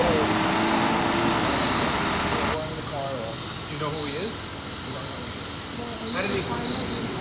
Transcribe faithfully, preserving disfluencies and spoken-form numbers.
Do you know who he is? No. How did he...